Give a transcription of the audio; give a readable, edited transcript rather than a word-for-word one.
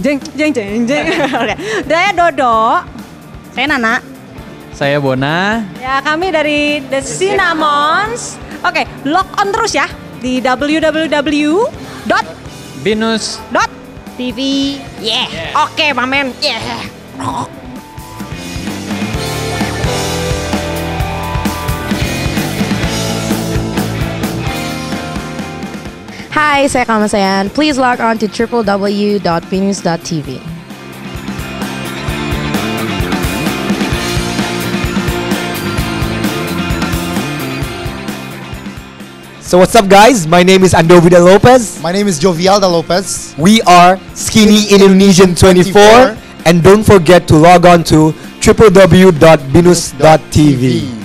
Jeng. Oke. Saya Dodo. Saya Nana. Saya Bona. Ya, kami dari The Cinnamons. Oke, log on terus ya di www.binus.tv. Yeah. Oke, Mamen. Yeah. Hai, saya Kamasayan. Please log on to www.binus.tv. So what's up guys? My name is Andovi da Lopez. My name is Jovial da Lopez. We are Skinny Indonesian 24. And don't forget to log on to www.binus.tv.